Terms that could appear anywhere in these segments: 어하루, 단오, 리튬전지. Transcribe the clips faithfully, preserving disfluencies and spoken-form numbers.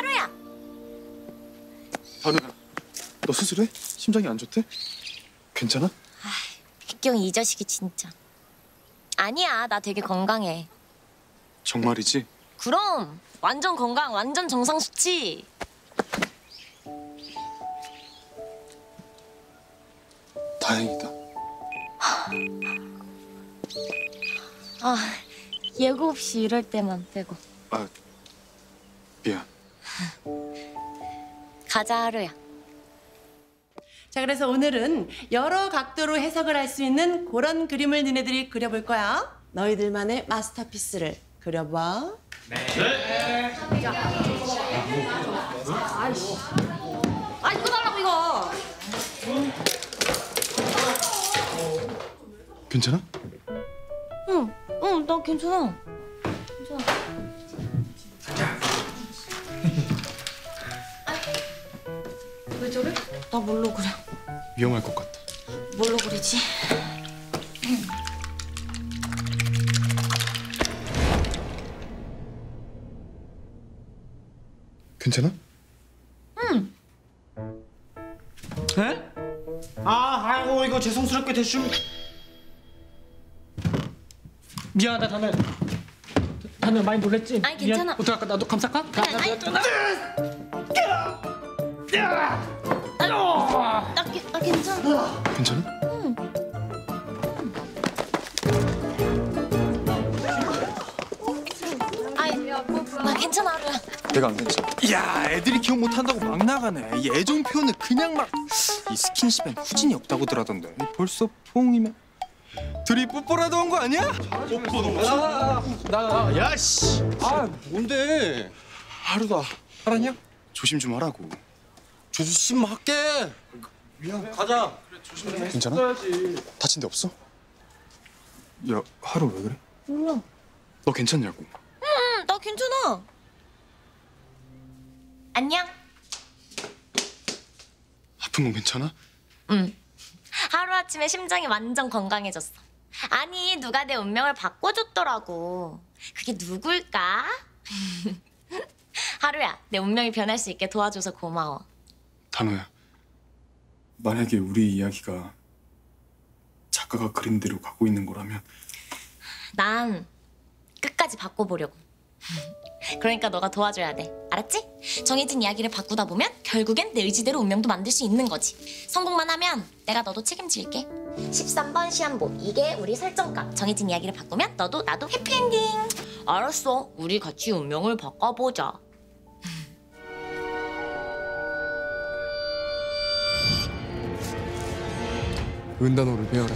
하루야. 단오야, 너 수술해? 심장이 안 좋대? 괜찮아? 아이, 백경이 이 자식이 진짜. 아니야, 나 되게 건강해. 정말이지? 그럼! 완전 건강, 완전 정상 수치! 다행이다. 아, 예고 없이 이럴 때만 빼고. 아, 미안. 가자, 하루야. 자, 그래서 오늘은 여러 각도로 해석을 할 수 있는 그런 그림을 니네들이 그려볼 거야. 너희들만의 마스터피스를 그려봐. 네. 네. 자. 아이씨. 아, 이거 달라고, 이거. 괜찮아? 응, 응, 나 괜찮아. 괜찮아. 왜 저래? 나 뭘로 그려? 위험할 것 같아. 뭘로 그리지? 괜찮아? 응. 에? 아, 아이고, 이거 죄송스럽게 대충. 미안하다, 단오야. 단오야, 많이 놀랬지? 아니, 괜찮아. 어떡할까? 나도 감쌀까? 아니, 나, 나 괜찮아. 괜찮아? 응. 아이, 나 괜찮아, 하루야. 내가 안 괜찮아. 야, 애들이 기억 못한다고 막 나가네. 이 애정 표현은 그냥 막. 이 스킨십엔 후진이 없다고 들하던데. 벌써 퐁이면 둘이 뽀뽀라도 한 거 아니야? 뽀뽀도 없어. 아, 나, 야, 씨. 아, 뭔데? 하루다. 알았냐? 조심 좀 하라고. 조심 할게. 미안. 가자. 그래, 조심해. 괜찮아? 다친 데 없어? 야, 하루 왜 그래? 몰라. 너 괜찮냐고. 응, 나 괜찮아. 안녕. 아픈 건 괜찮아? 응. 하루아침에 심장이 완전 건강해졌어. 아니, 누가 내 운명을 바꿔줬더라고. 그게 누굴까? 하루야, 내 운명이 변할 수 있게 도와줘서 고마워. 단오야, 만약에 우리 이야기가 작가가 그림대로 가고 있는 거라면 난 끝까지 바꿔보려고. 그러니까 너가 도와줘야 돼, 알았지? 정해진 이야기를 바꾸다 보면 결국엔 내 의지대로 운명도 만들 수 있는 거지. 성공만 하면 내가 너도 책임질게. 십삼 번 시한부, 이게 우리 설정값. 정해진 이야기를 바꾸면 너도 나도 해피엔딩. 알았어, 우리 같이 운명을 바꿔보자. 은단오를 배워라.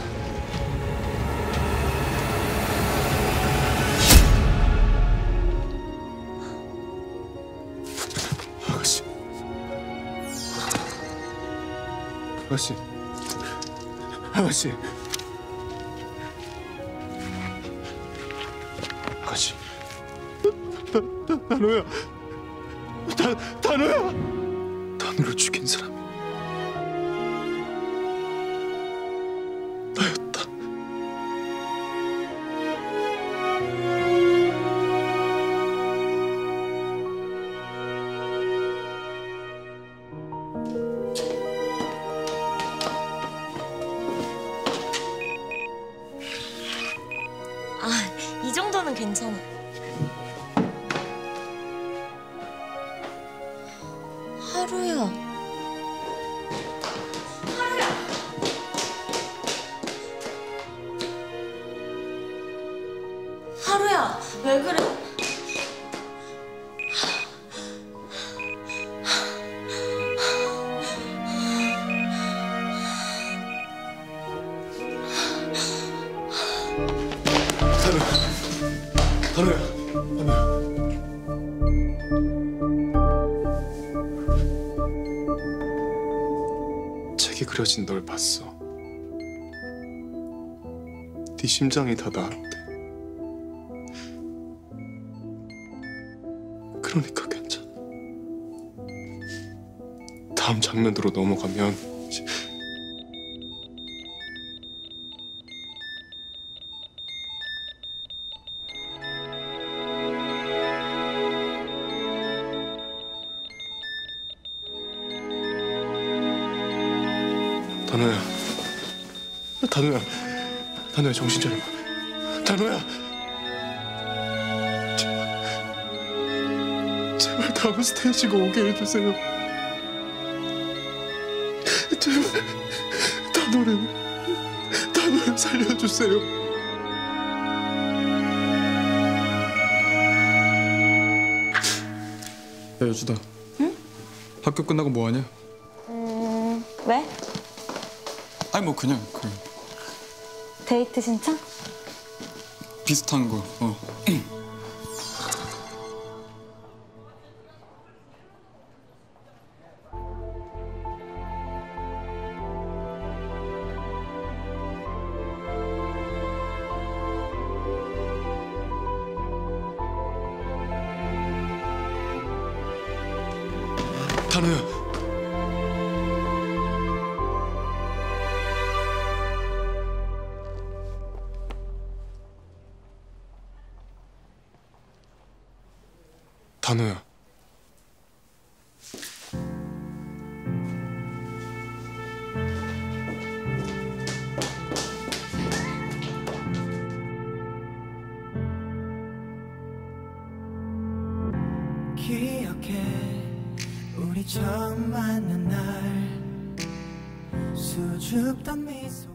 아가씨. 아가씨. 아가씨. 아가씨. 단오야. 단오야. 단오를 죽인 사람. 아, 이 정도는 괜찮아. 하루야. 하루야. 하루야, 왜 그래? 단오야, 단오야. 책에 그려진 널 봤어. 네 심장이 다 나았대. 그러니까 괜찮아. 다음 장면으로 넘어가면 단오야, 단오야, 단오야 정신 차려. 단오야, 제발, 제발 다음 스테이지가 오게 해주세요. 제발 단오를, 단오를 살려주세요. 야, 여주다. 응? 학교 끝나고 뭐 하냐? 음... 왜? 아니 뭐 그냥 그... 데이트 신청? 비슷한 거, 어. 단오야. 단오야. 기억해. 우리 처음 만난 날 수줍던 미소